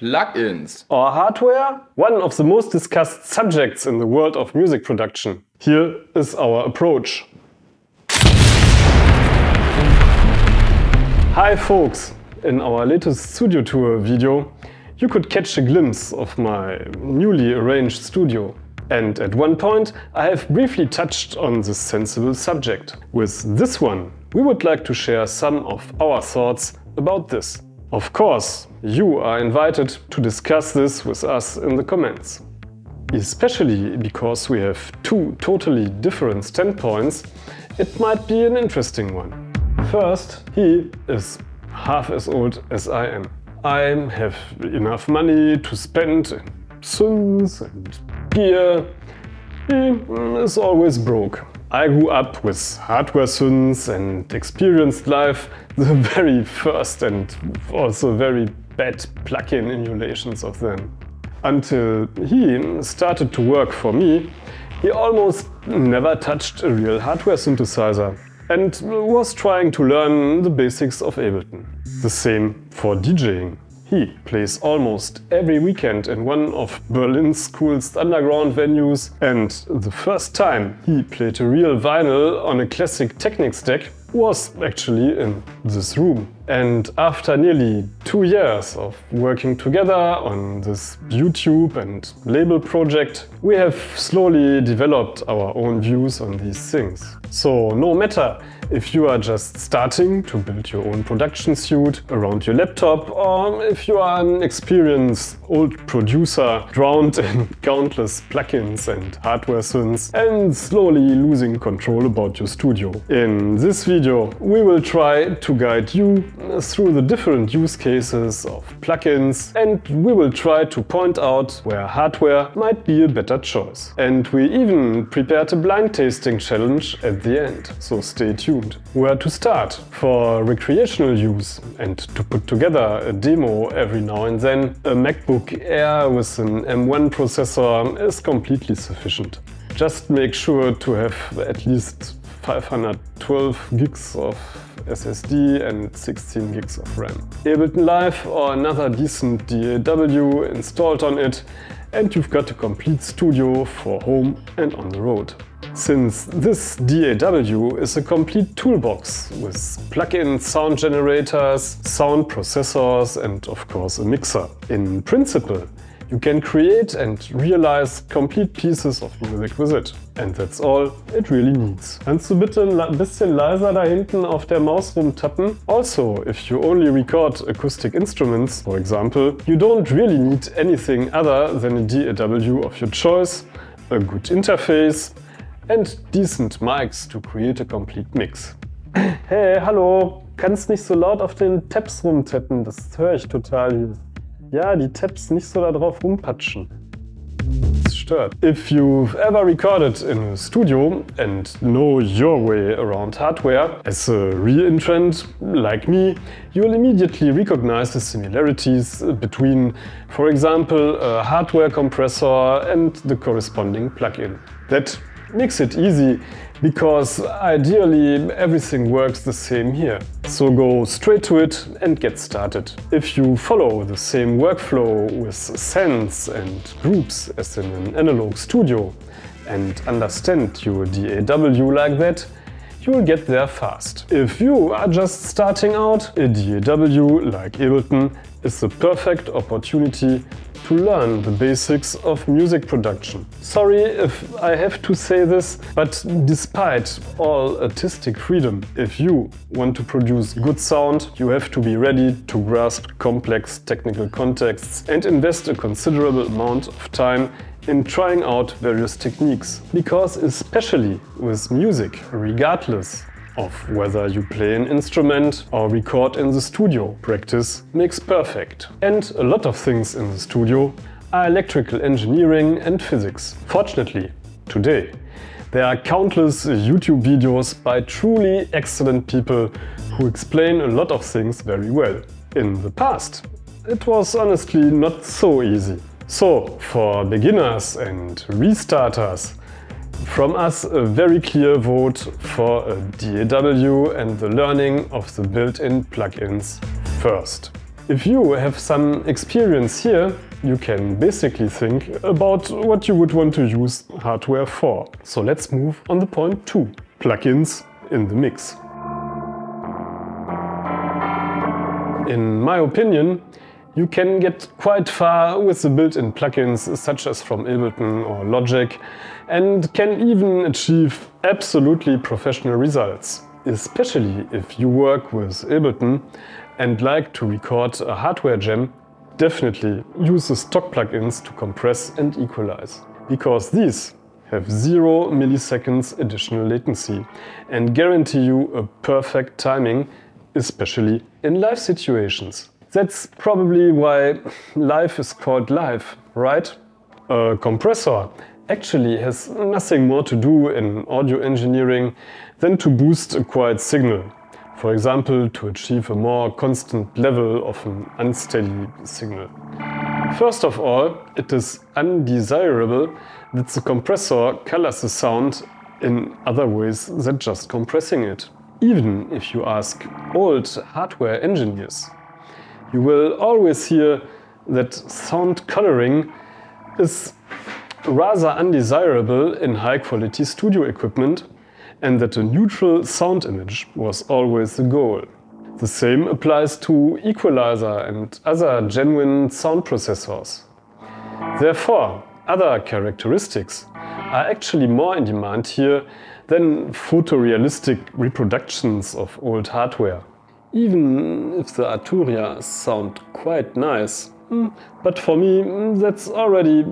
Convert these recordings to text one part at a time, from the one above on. Plugins. Or hardware, one of the most discussed subjects in the world of music production. Here is our approach. Hi folks! In our latest studio tour video, you could catch a glimpse of my newly arranged studio. And at one point, I have briefly touched on this sensible subject. With this one, we would like to share some of our thoughts about this. Of course, you are invited to discuss this with us in the comments. Especially because we have two totally different standpoints, it might be an interesting one. First, he is half as old as I am. I have enough money to spend in synths and gear. He is always broke. I grew up with hardware synths and experienced live the very first and also very bad plug-in emulations of them. Until he started to work for me, he almost never touched a real hardware synthesizer and was trying to learn the basics of Ableton. The same for DJing. He plays almost every weekend in one of Berlin's coolest underground venues, and the first time he played a real vinyl on a classic Technics deck was actually in this room. And after nearly 2 years of working together on this YouTube and label project, we have slowly developed our own views on these things. So no matter if you are just starting to build your own production suite around your laptop, or if you are an experienced old producer drowned in countless plugins and hardware synths and slowly losing control about your studio. In this video, we will try to guide you through the different use cases of plugins, and we will try to point out where hardware might be a better choice. And we even prepared a blind tasting challenge at the end, so stay tuned. Where to start? For recreational use and to put together a demo every now and then, a MacBook Air with an M1 processor is completely sufficient. Just make sure to have at least 512 gigs of SSD and 16 gigs of RAM. Ableton Live or another decent DAW installed on it, and you've got a complete studio for home and on the road. Since this DAW is a complete toolbox with plug-in sound generators, sound processors and of course a mixer. In principle, you can create and realize complete pieces of music with it. And that's all it really needs. Kannst du bitte ein bisschen leiser da hinten auf der Maus rumtappen? Also, if you only record acoustic instruments, for example, you don't really need anything other than a DAW of your choice, a good interface and decent mics to create a complete mix. Hey, hallo! Kannst nicht so laut auf den Tabs rumtappen, das höre ich total hier. Ja, die Tabs nicht so da drauf rumpatschen. Das stört. If you've ever recorded in a studio and know your way around hardware, as a reintrant like me, you'll immediately recognize the similarities between, for example, a hardware compressor and the corresponding plugin. That makes it easy, because ideally everything works the same here. So go straight to it and get started. If you follow the same workflow with sends and groups as in an analog studio and understand your DAW like that, you'll get there fast. If you are just starting out, a DAW like Ableton is the perfect opportunity to learn the basics of music production. Sorry if I have to say this, but despite all artistic freedom, if you want to produce good sound, you have to be ready to grasp complex technical contexts and invest a considerable amount of time in trying out various techniques. Because especially with music, regardless of whether you play an instrument or record in the studio, practice makes perfect. And a lot of things in the studio are electrical engineering and physics. Fortunately, today, there are countless YouTube videos by truly excellent people who explain a lot of things very well. In the past, it was honestly not so easy. So, for beginners and restarters, from us a very clear vote for a DAW and the learning of the built-in plugins first. If you have some experience here, you can basically think about what you would want to use hardware for. So let's move on to point 2, plugins in the mix. In my opinion, you can get quite far with the built-in plugins such as from Ableton or Logic and can even achieve absolutely professional results, especially if you work with Ableton and like to record a hardware jam. Definitely use the stock plugins to compress and equalize, because these have 0 milliseconds additional latency and guarantee you a perfect timing, especially in live situations. That's probably why live is called live, right? A compressor actually has nothing more to do in audio engineering than to boost a quiet signal, for example, to achieve a more constant level of an unsteady signal. First of all, it is undesirable that the compressor colors the sound in other ways than just compressing it. Even if you ask old hardware engineers, you will always hear that sound coloring is rather undesirable in high-quality studio equipment and that a neutral sound image was always the goal. The same applies to equalizer and other genuine sound processors. Therefore, other characteristics are actually more in demand here than photorealistic reproductions of old hardware. Even if the Arturia sound quite nice, but for me that's already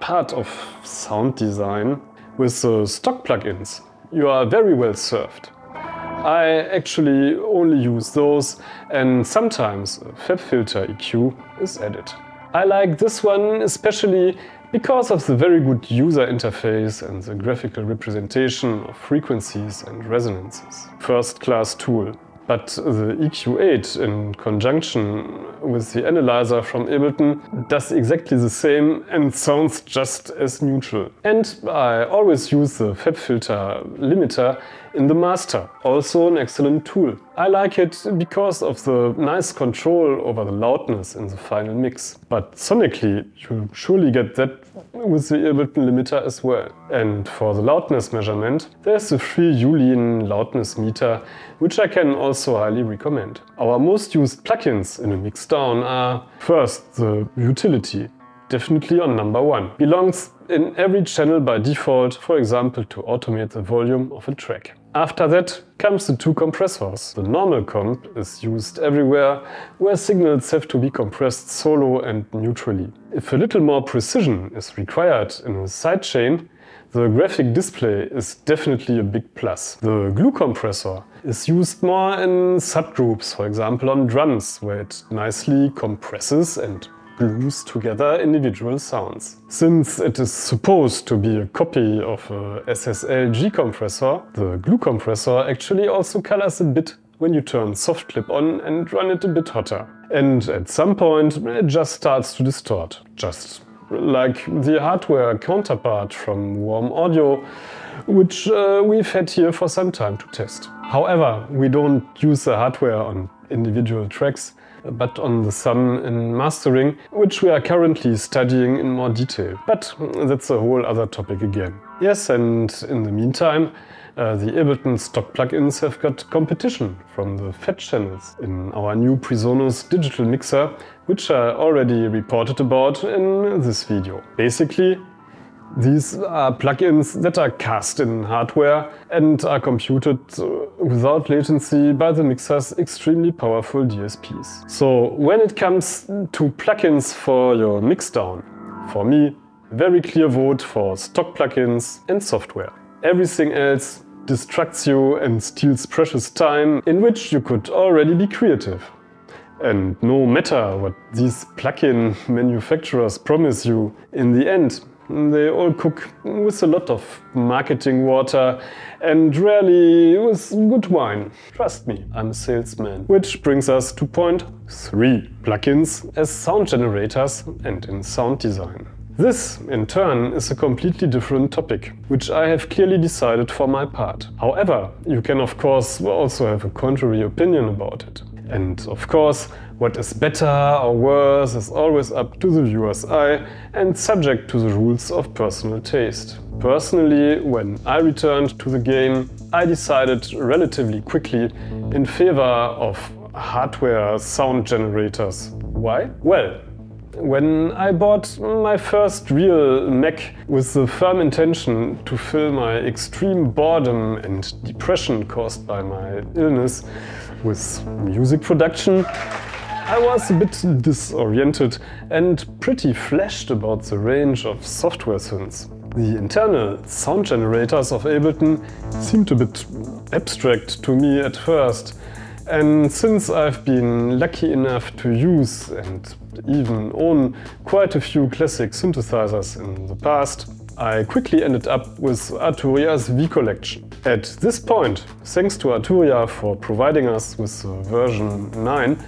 part of sound design. With the stock plugins, you are very well served. I actually only use those, and sometimes a FabFilter EQ is added. I like this one especially because of the very good user interface and the graphical representation of frequencies and resonances. First-class tool. But the EQ8 in conjunction with the analyzer from Ableton does exactly the same and sounds just as neutral. And I always use the FabFilter limiter in the master, also an excellent tool. I like it because of the nice control over the loudness in the final mix. But sonically, you surely get that with the Ableton limiter as well. And for the loudness measurement, there's the free Youlean loudness meter, which I can also highly recommend. Our most used plugins in a mixdown are, first, the utility, definitely on number 1. Belongs in every channel by default, for example, to automate the volume of a track. After that comes the 2 compressors. The normal comp is used everywhere where signals have to be compressed solo and neutrally. If a little more precision is required in a sidechain, the graphic display is definitely a big plus. The glue compressor is used more in subgroups, for example on drums, where it nicely compresses and glues together individual sounds. Since it is supposed to be a copy of a SSL G-Compressor, the glue compressor actually also colors a bit when you turn soft clip on and run it a bit hotter. And at some point it just starts to distort, just like the hardware counterpart from Warm Audio, which we've had here for some time to test. However, we don't use the hardware on individual tracks, but on the sum in mastering, which we are currently studying in more detail. But that's a whole other topic again. Yes, and in the meantime, the Ableton stock plugins have got competition from the FET channels in our new Presonus digital mixer, which I already reported about in this video. Basically, these are plugins that are cast in hardware and are computed without latency by the mixer's extremely powerful DSPs. So when it comes to plugins for your mixdown, for me, very clear vote for stock plugins and software. Everything else distracts you and steals precious time in which you could already be creative. And no matter what these plugin manufacturers promise you, in the end, they all cook with a lot of marketing water and rarely with good wine. Trust me, I'm a salesman. Which brings us to point 3, plugins as sound generators and in sound design. This, in turn, is a completely different topic, which I have clearly decided for my part. However, you can of course also have a contrary opinion about it. And of course, What is better or worse is always up to the viewer's eye and subject to the rules of personal taste. Personally, when I returned to the game, I decided relatively quickly in favor of hardware sound generators. Why? Well, when I bought my first real Mac with the firm intention to fill my extreme boredom and depression caused by my illness with music production, I was a bit disoriented and pretty flashed about the range of software synths. The internal sound generators of Ableton seemed a bit abstract to me at first. And since I've been lucky enough to use and even own quite a few classic synthesizers in the past, I quickly ended up with Arturia's V-Collection. At this point, thanks to Arturia for providing us with version 9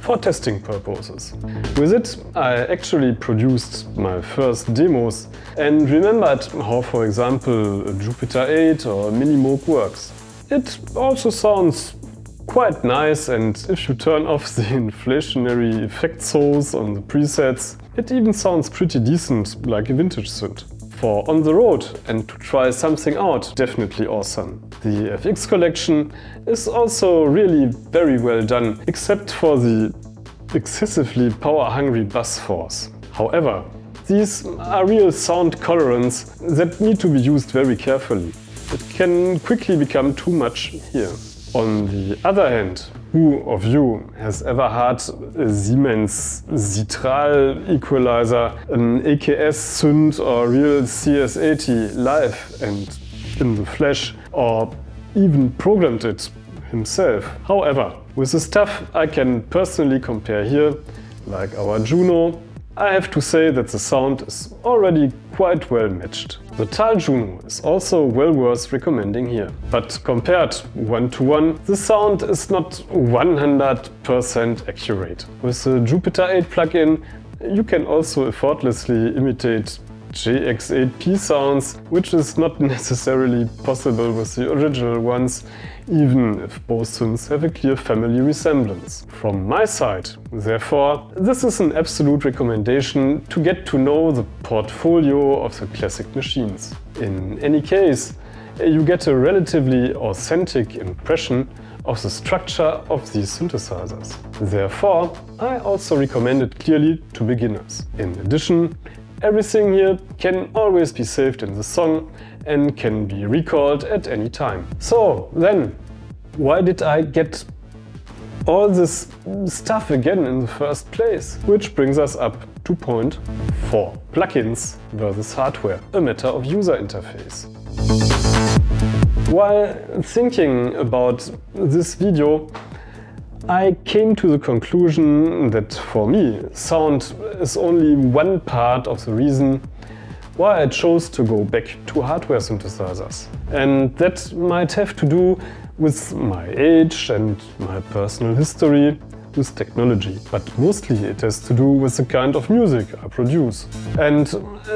for testing purposes. With it, I actually produced my first demos and remembered how, for example, a Jupiter 8 or Mini Moog works. It also sounds quite nice, and if you turn off the inflationary effect source on the presets, it even sounds pretty decent, like a vintage synth. For on the road and to try something out, definitely awesome. The FX collection is also really very well done, except for the excessively power-hungry bass force. However, these are real sound colorants that need to be used very carefully. It can quickly become too much here. On the other hand, who of you has ever had a Siemens Zitral equalizer, an AKS synth or real CS80 live and in the flesh, or even programmed it himself? However, with the stuff I can personally compare here, like our Juno, I have to say that the sound is already quite well matched. The Tal Juno is also well worth recommending here. But compared one-to-one, the sound is not 100% accurate. With the Jupiter 8 plugin, you can also effortlessly imitate JX-8P sounds, which is not necessarily possible with the original ones, even if both synths have a clear family resemblance. From my side, therefore, this is an absolute recommendation to get to know the portfolio of the classic machines. In any case, you get a relatively authentic impression of the structure of these synthesizers. Therefore, I also recommend it clearly to beginners. In addition, everything here can always be saved in the song and can be recalled at any time. So then, why did I get all this stuff again in the first place? Which brings us up to point 4. Plugins versus hardware, a matter of user interface. While thinking about this video, I came to the conclusion that for me, sound is only one part of the reason why I chose to go back to hardware synthesizers. And that might have to do with my age and my personal history with technology. But mostly it has to do with the kind of music I produce. And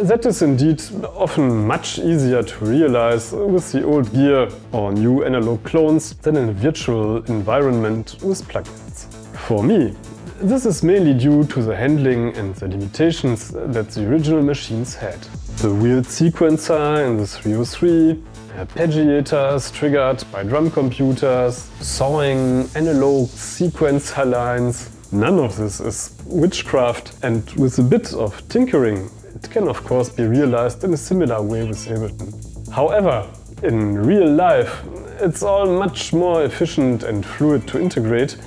that is indeed often much easier to realize with the old gear or new analog clones than in a virtual environment with plugins. For me, this is mainly due to the handling and the limitations that the original machines had. The wheeled sequencer in the 303, arpeggiators triggered by drum computers, sawing analog sequencer lines. None of this is witchcraft, and with a bit of tinkering, it can of course be realized in a similar way with Ableton. However, in real life, it's all much more efficient and fluid to integrate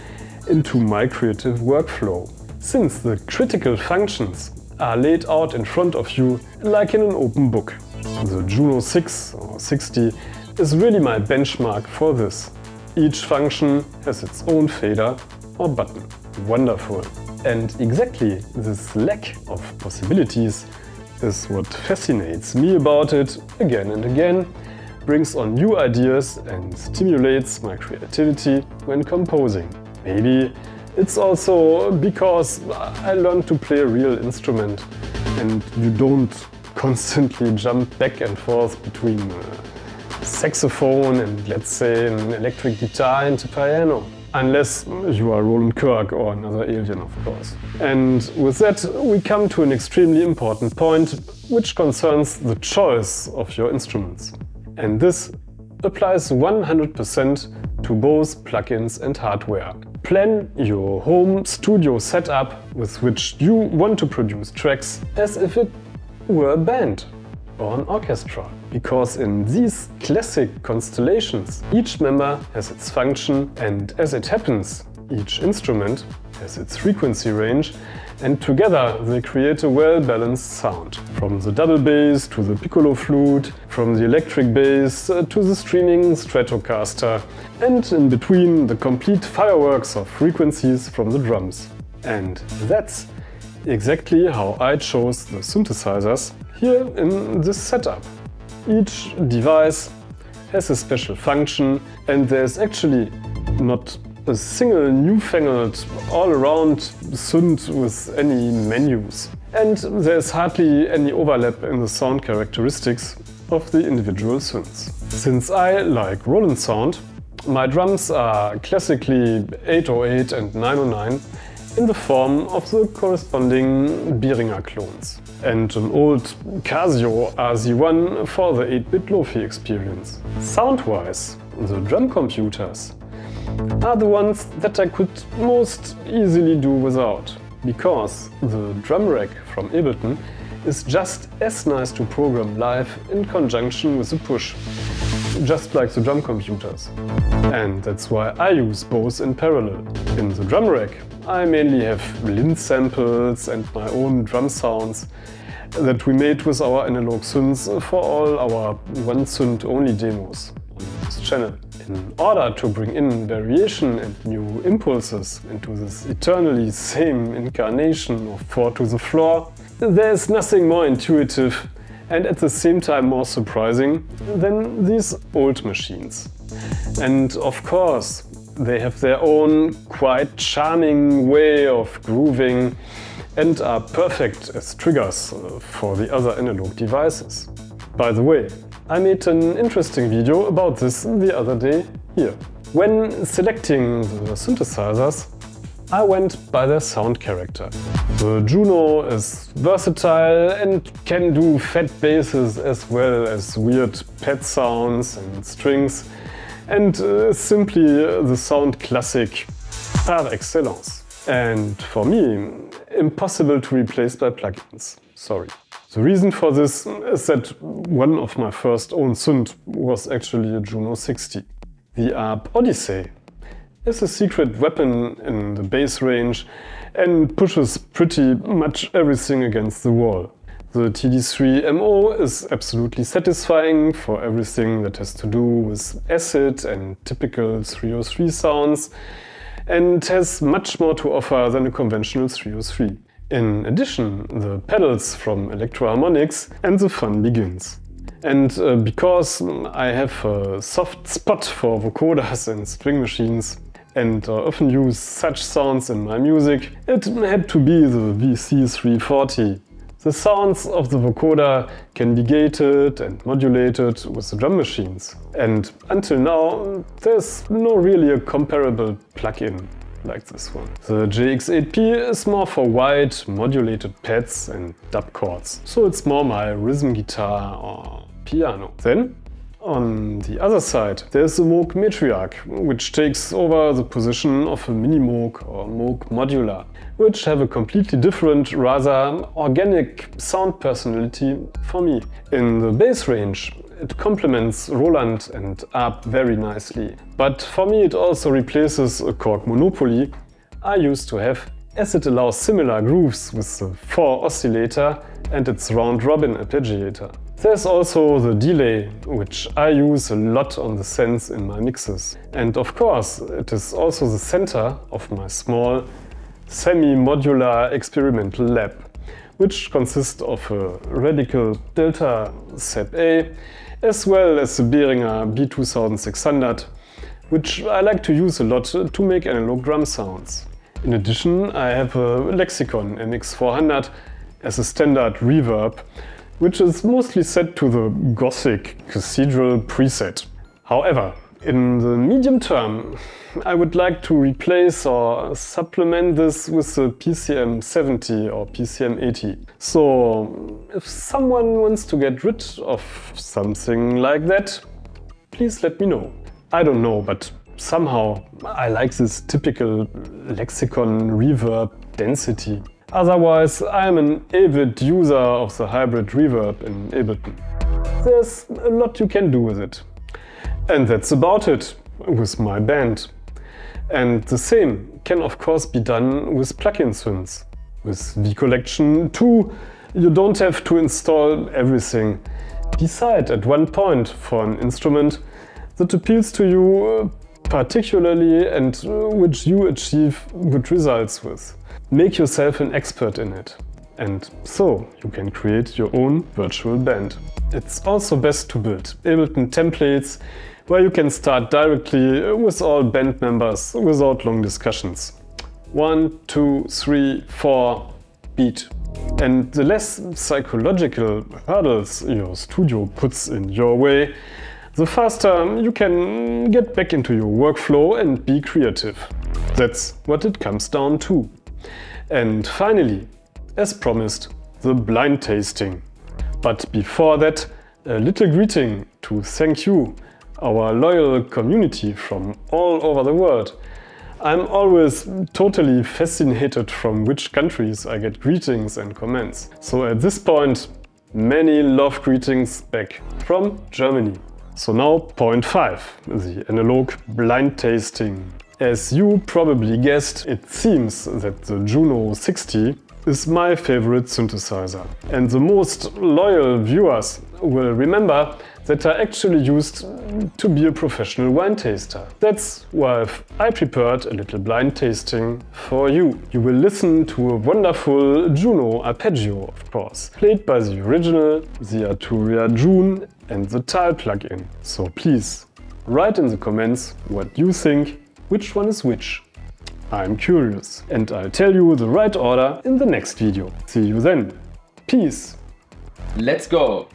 into my creative workflow, since the critical functions are laid out in front of you like in an open book. The Juno 6 or 60 is really my benchmark for this. Each function has its own fader or button. Wonderful. And exactly this lack of possibilities is what fascinates me about it again and again, brings on new ideas and stimulates my creativity when composing. Maybe it's also because I learned to play a real instrument and you don't constantly jump back and forth between a saxophone and, let's say, an electric guitar and a piano. Unless you are Roland Kirk or another alien, of course. And with that, we come to an extremely important point, which concerns the choice of your instruments. And this applies 100% to both plugins and hardware. Plan your home studio setup with which you want to produce tracks as if it were a band or an orchestra. Because in these classic constellations, each member has its function, and as it happens, each instrument has its frequency range, and together they create a well-balanced sound. From the double bass to the piccolo flute, from the electric bass to the streaming Stratocaster, and in between the complete fireworks of frequencies from the drums. And that's exactly how I chose the synthesizers here in this setup. Each device has a special function, and there's actually not a single newfangled all-around synth with any menus. And there's hardly any overlap in the sound characteristics of the individual synths. Since I like Roland sound, my drums are classically 808 and 909 in the form of the corresponding Behringer clones and an old Casio RZ1 for the 8-bit lo-fi experience. Sound-wise, the drum computers are the ones that I could most easily do without, because the Drum Rack from Ableton is just as nice to program live in conjunction with the Push, just like the drum computers. And that's why I use both in parallel. In the Drum Rack, I mainly have Lin samples and my own drum sounds that we made with our analog synths for all our one synth only demos on this channel. In order to bring in variation and new impulses into this eternally same incarnation of 4 to the floor, there is nothing more intuitive and at the same time more surprising than these old machines. And of course, they have their own quite charming way of grooving and are perfect as triggers for the other analog devices. By the way, I made an interesting video about this the other day here. When selecting the synthesizers, I went by their sound character. The Juno is versatile and can do fat basses as well as weird pad sounds and strings, and simply the sound classic par excellence. And for me, impossible to replace by plugins. Sorry. The reason for this is that one of my first own synth was actually a Juno 60. The ARP Odyssey is a secret weapon in the bass range and pushes pretty much everything against the wall. The TD3MO is absolutely satisfying for everything that has to do with acid and typical 303 sounds, and has much more to offer than a conventional 303. In addition, the pedals from Electro-Harmonix, and the fun begins. And because I have a soft spot for vocoders and string machines and often use such sounds in my music, it had to be the VC340. The sounds of the vocoder can be gated and modulated with the drum machines. And until now, there's no really a comparable plugin like this one. The JX-8P is more for wide, modulated pads and dub chords, so it's more my rhythm guitar or piano. Then, on the other side, there's the Moog Matriarch, which takes over the position of a Mini Moog or Moog Modular, which have a completely different, rather organic sound personality for me. In the bass range, it complements Roland and ARP very nicely, but for me it also replaces a Korg monopoly I used to have, as it allows similar grooves with the 4 oscillator and its round-robin arpeggiator. There's also the delay, which I use a lot on the synths in my mixes. And of course, it is also the center of my small, semi-modular experimental lab, which consists of a radical Delta Sep A, as well as the Behringer B2600, which I like to use a lot to make analog drum sounds. In addition, I have a Lexicon MX400 as a standard reverb, which is mostly set to the Gothic Cathedral preset. However, In the medium term, I would like to replace or supplement this with the PCM70 or PCM80. So if someone wants to get rid of something like that, please let me know. I don't know, but somehow I like this typical lexicon reverb density. Otherwise, I'm an avid user of the hybrid reverb in Ableton. There's a lot you can do with it. And that's about it with my band. And the same can of course be done with plugin synths. With V-Collection 2, you don't have to install everything. Decide at one point for an instrument that appeals to you particularly and which you achieve good results with. Make yourself an expert in it. And so you can create your own virtual band. It's also best to build Ableton templates where you can start directly with all band members without long discussions. 1, 2, 3, 4, beat. And the less psychological hurdles your studio puts in your way, the faster you can get back into your workflow and be creative. That's what it comes down to. And finally, as promised, the blind tasting. But before that, a little greeting to thank you, our loyal community from all over the world. I'm always totally fascinated from which countries I get greetings and comments. So at this point, many love greetings back from Germany. So now point 5, the analog blind tasting. As you probably guessed, it seems that the Juno 60 is my favorite synthesizer. And the most loyal viewers will remember that I actually used to be a professional wine taster. That's why I prepared a little blind tasting for you. You will listen to a wonderful Juno arpeggio, of course, played by the original, the Arturia June and the Tal plugin. So please, write in the comments what you think, which one is which. I'm curious, and I'll tell you the right order in the next video. See you then. Peace. Let's go.